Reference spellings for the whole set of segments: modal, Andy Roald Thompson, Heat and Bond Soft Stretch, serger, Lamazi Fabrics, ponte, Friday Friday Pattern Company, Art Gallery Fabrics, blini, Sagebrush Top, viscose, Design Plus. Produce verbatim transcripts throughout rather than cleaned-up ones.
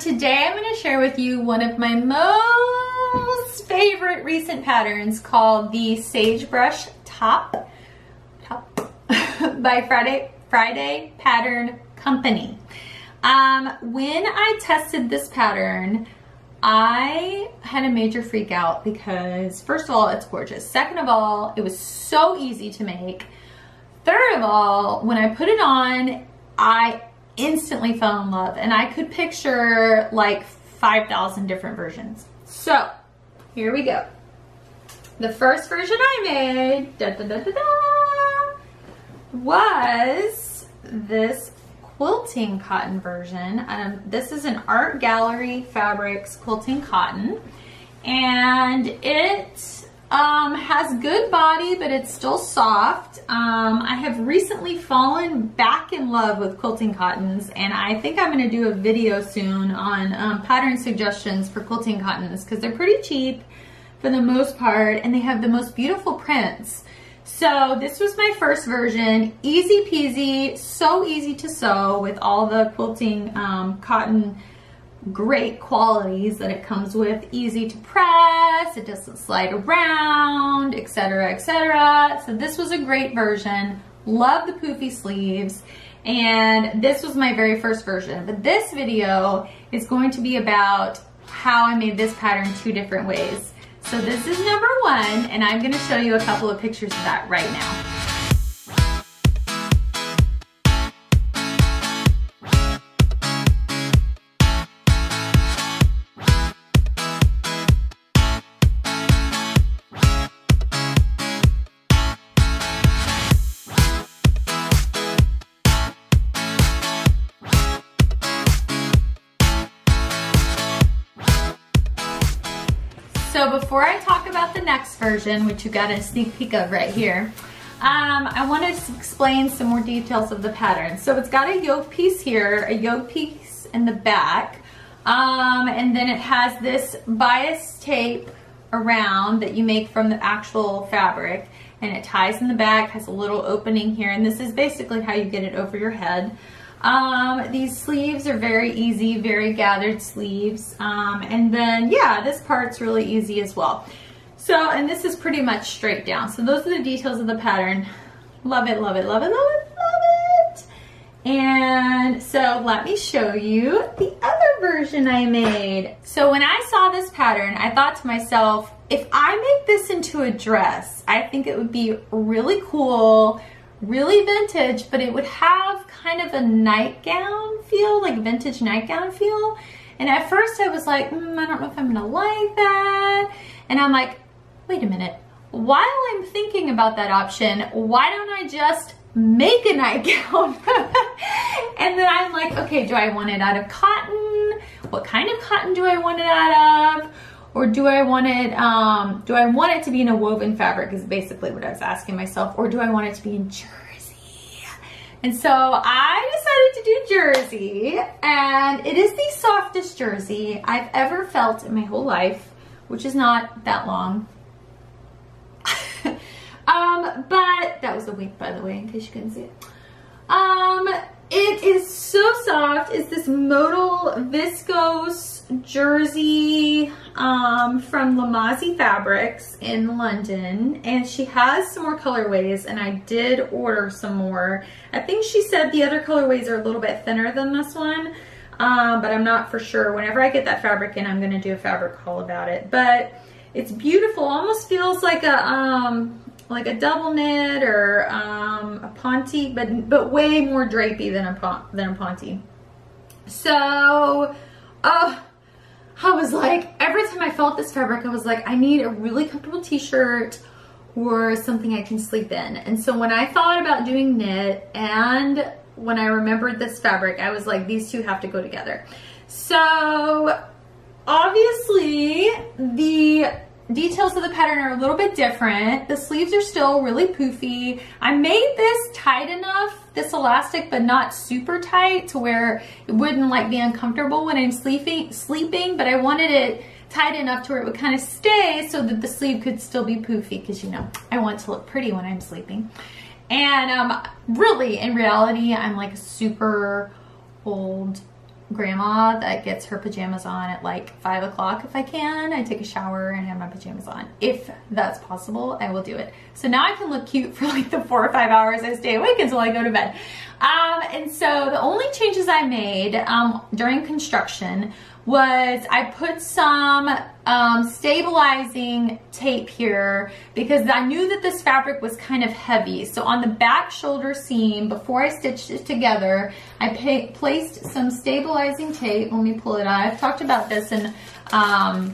today I'm going to share with you one of my most favorite recent patterns called the Sagebrush Top, top by Friday Friday Pattern Company. Um, when I tested this pattern, I had a major freak out because first of all, it's gorgeous. Second of all, it was so easy to make. Third of all, when I put it on, I instantly fell in love and I could picture like five thousand different versions. So here we go. The first version I made da, da, da, da, da, was this quilting cotton version. Um, this is an Art Gallery Fabrics quilting cotton, and it um, has good body, but it's still soft. Um, I have recently fallen back in love with quilting cottons, and I think I'm going to do a video soon on um, pattern suggestions for quilting cottons because they're pretty cheap for the most part, and they have the most beautiful prints. So this was my first version, easy peasy, so easy to sew with all the quilting um, cotton great qualities that it comes with. Easy to press, it doesn't slide around, et cetera, et cetera. So this was a great version. Love the poofy sleeves, and this was my very first version. But this video is going to be about how I made this pattern two different ways. So this is number one, and I'm going to show you a couple of pictures of that right now. So before I talk about the next version, which you got a sneak peek of right here, um, I want to explain some more details of the pattern. So it's got a yoke piece here, a yoke piece in the back, um, and then it has this bias tape around that you make from the actual fabric, and it ties in the back, has a little opening here, and this is basically how you get it over your head. Um, these sleeves are very easy, very gathered sleeves. Um, and then, yeah, this part's really easy as well. So, and this is pretty much straight down. So those are the details of the pattern. Love it, love it, love it, love it, love it. And so let me show you the other version I made. So when I saw this pattern, I thought to myself, if I make this into a dress, I think it would be really cool, really vintage, but it would have kind of a nightgown feel, like vintage nightgown feel. And at first I was like, mm, I don't know if I'm gonna like that. And I'm like, wait a minute, while I'm thinking about that option, why don't I just make a nightgown? And then I'm like, okay, do I want it out of cotton? What kind of cotton do I want it out of? Or do I want it, um, do I want it to be in a woven fabric is basically what I was asking myself. Or do I want it to be in jersey? And so I decided to do jersey, and it is the softest jersey I've ever felt in my whole life, which is not that long. um, but that was a wink, by the way, in case you couldn't see it. Um, it is so soft. It's this modal viscose jersey um, from Lamazi Fabrics in London, and she has some more colorways, and I did order some more. I think she said the other colorways are a little bit thinner than this one, um, but I'm not for sure. Whenever I get that fabric in, I'm going to do a fabric haul about it. But it's beautiful. Almost feels like a um, like a double knit or um, a ponte, but but way more drapey than a than a ponte. So, uh, I was like, every time I felt this fabric, I was like, I need a really comfortable t-shirt or something I can sleep in. And so when I thought about doing knit, and when I remembered this fabric, I was like, these two have to go together. So obviously the details of the pattern are a little bit different. The sleeves are still really poofy. I made this tight enough, this elastic, but not super tight to where it wouldn't like be uncomfortable when I'm sleeping, sleeping, but I wanted it tight enough to where it would kind of stay so that the sleeve could still be poofy because, you know, I want to look pretty when I'm sleeping. And um, really, in reality, I'm like a super old grandma that gets her pajamas on at like five o'clock if I can. I take a shower and have my pajamas on. If that's possible, I will do it. So now I can look cute for like the four or five hours I stay awake until I go to bed. Um, and so the only changes I made um, during construction was I put some um, stabilizing tape here because I knew that this fabric was kind of heavy. So on the back shoulder seam, before I stitched it together, I pay, placed some stabilizing tape. Let me pull it out. I've talked about this in um,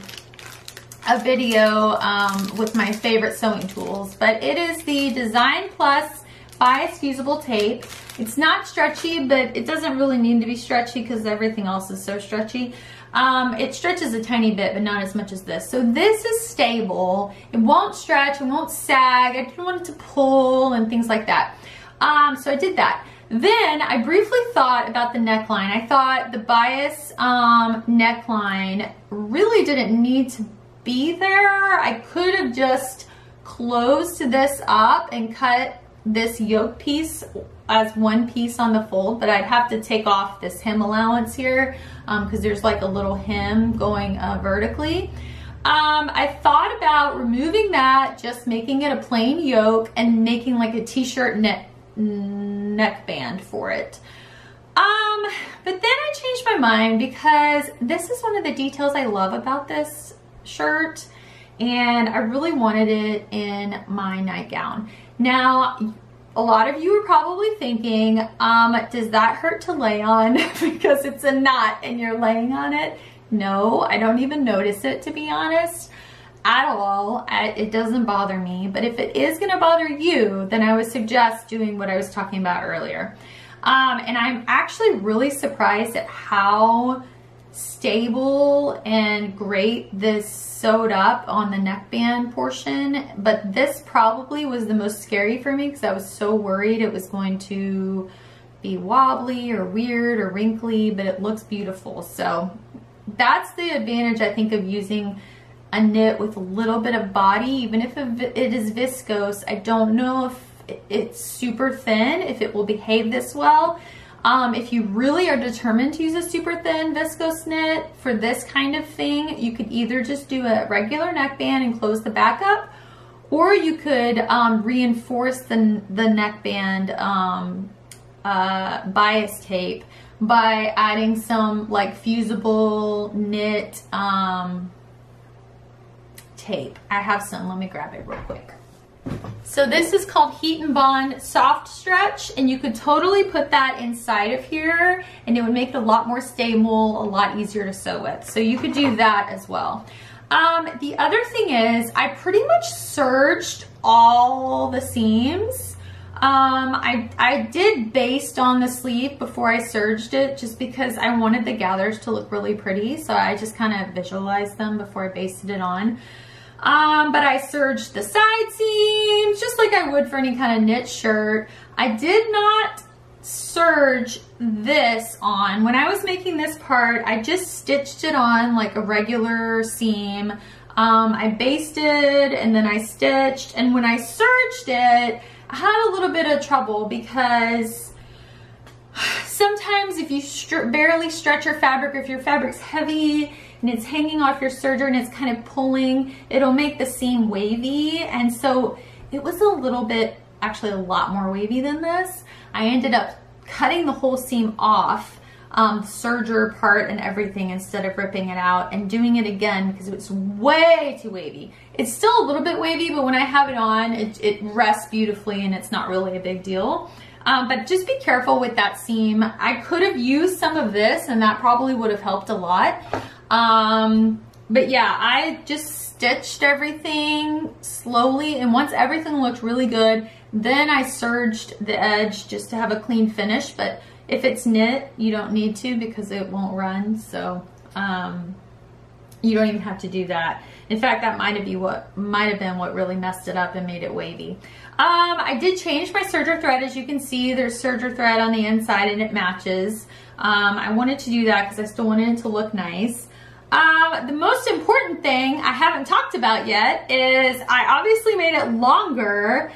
a video um, with my favorite sewing tools, but it is the Design Plus bias fusible tape. It's not stretchy, but it doesn't really need to be stretchy because everything else is so stretchy. Um, it stretches a tiny bit, but not as much as this. So this is stable. It won't stretch, it won't sag. I didn't want it to pull and things like that. Um, so I did that. Then I briefly thought about the neckline. I thought the bias um, neckline really didn't need to be there. I could have just closed this up and cut this yoke piece as one piece on the fold, but I'd have to take off this hem allowance here because um, there's like a little hem going uh, vertically. Um, I thought about removing that, just making it a plain yoke and making like a t-shirt neck neckband for it. Um, but then I changed my mind because this is one of the details I love about this shirt, and I really wanted it in my nightgown. Now, a lot of you are probably thinking, um, does that hurt to lay on because it's a knot and you're laying on it? No, I don't even notice it, to be honest, at all. I, it doesn't bother me, but if it is gonna bother you, then I would suggest doing what I was talking about earlier. Um, and I'm actually really surprised at how stable and great this sewed up on the neckband portion, but this probably was the most scary for me because I was so worried it was going to be wobbly or weird or wrinkly, but it looks beautiful. So that's the advantage, I think, of using a knit with a little bit of body. Even if it is viscose, I don't know if it's super thin, if it will behave this well. Um, if you really are determined to use a super thin viscose knit for this kind of thing, you could either just do a regular neckband and close the back up, or you could um, reinforce the, the neckband um, uh, bias tape by adding some like fusible knit um, tape. I have some, let me grab it real quick. So this is called Heat and Bond Soft Stretch, and you could totally put that inside of here and it would make it a lot more stable, a lot easier to sew with. So you could do that as well. Um, the other thing is I pretty much serged all the seams. Um, I, I did baste on the sleeve before I serged it just because I wanted the gathers to look really pretty. So I just kind of visualized them before I basted it on. Um, but I serged the side seams just like I would for any kind of knit shirt. I did not serge this on. When I was making this part, I just stitched it on like a regular seam. Um, I basted and then I stitched, and when I serged it, I had a little bit of trouble because sometimes if you str- barely stretch your fabric, or if your fabric's heavy, and it's hanging off your serger and it's kind of pulling, it'll make the seam wavy. And so it was a little bit, actually a lot more wavy than this. I ended up cutting the whole seam off, um, serger part and everything, instead of ripping it out and doing it again because it was way too wavy. It's still a little bit wavy, but when I have it on, it, it rests beautifully and it's not really a big deal. Um, but just be careful with that seam. I could have used some of this and that probably would have helped a lot. Um, but yeah, I just stitched everything slowly, and once everything looked really good, then I serged the edge just to have a clean finish. But if it's knit, you don't need to because it won't run. So, um, you don't even have to do that. In fact, that might have been what might have been what really messed it up and made it wavy. Um, I did change my serger thread. As you can see, there's serger thread on the inside and it matches. Um, I wanted to do that because I still wanted it to look nice. Um, the most important thing I haven't talked about yet is I obviously made it longer.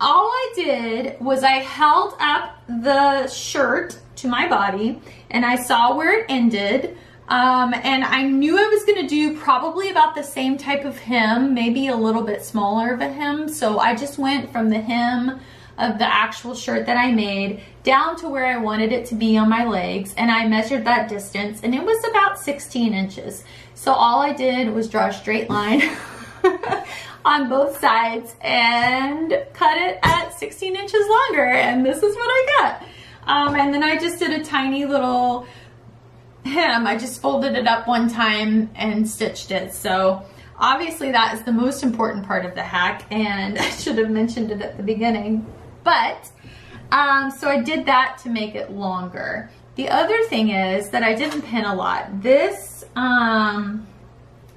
All I did was I held up the shirt to my body, and I saw where it ended. Um, and I knew I was gonna do probably about the same type of hem, maybe a little bit smaller of a hem. So I just went from the hem of the actual shirt that I made down to where I wanted it to be on my legs, and I measured that distance, and it was about sixteen inches. So all I did was draw a straight line on both sides and cut it at sixteen inches longer, and this is what I got. Um, and then I just did a tiny little hem. I just folded it up one time and stitched it. So obviously that is the most important part of the hack, and I should have mentioned it at the beginning, but um, so I did that to make it longer. The other thing is that I didn't pin a lot. This um,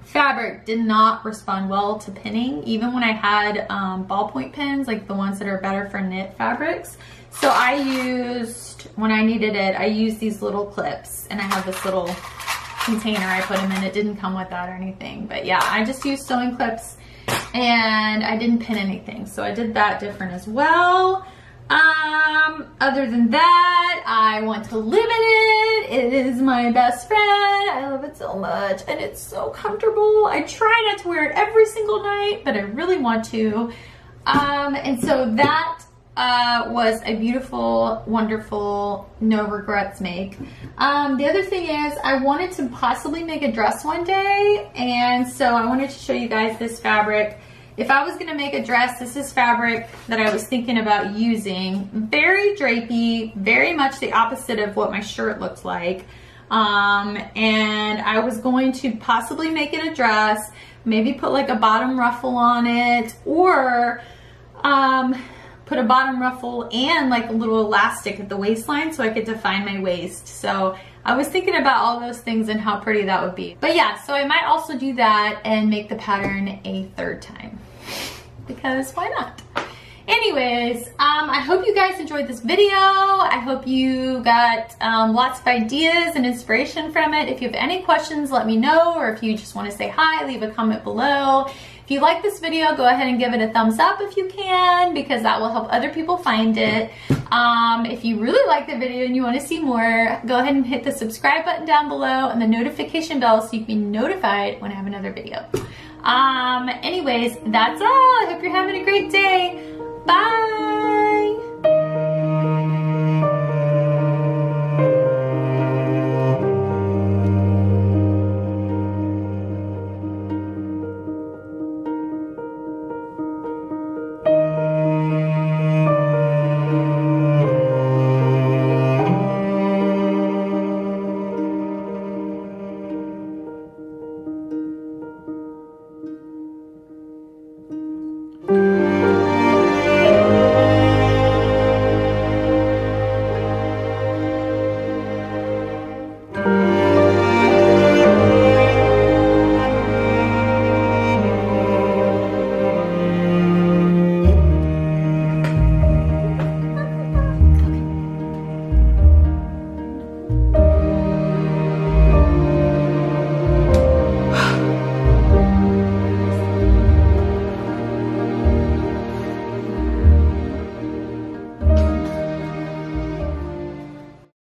fabric did not respond well to pinning, even when I had um, ballpoint pins, like the ones that are better for knit fabrics. So I used, when I needed it, I used these little clips, and I have this little container I put them in. It didn't come with that or anything, but yeah, I just used sewing clips and I didn't pin anything. So I did that different as well. Um, other than that, I want to live in it. It is my best friend. I love it so much, and it's so comfortable. I try not to wear it every single night, but I really want to. Um, and so that Uh, was a beautiful, wonderful, no regrets make. Um, the other thing is I wanted to possibly make a dress one day, and so I wanted to show you guys this fabric. If I was going to make a dress, this is fabric that I was thinking about using. Very drapey, very much the opposite of what my shirt looked like. Um, and I was going to possibly make it a dress, maybe put like a bottom ruffle on it, or um, put a bottom ruffle and like a little elastic at the waistline so I could define my waist. So I was thinking about all those things and how pretty that would be. But yeah, so I might also do that and make the pattern a third time, because why not? Anyways, um, I hope you guys enjoyed this video. I hope you got um, lots of ideas and inspiration from it. If you have any questions, let me know, or if you just want to say hi, leave a comment below. If you like this video, go ahead and give it a thumbs up if you can, because that will help other people find it. Um, if you really like the video and you want to see more, go ahead and hit the subscribe button down below and the notification bell so you can be notified when I have another video. Um, anyways, that's all. I hope you're having a great day. Bye!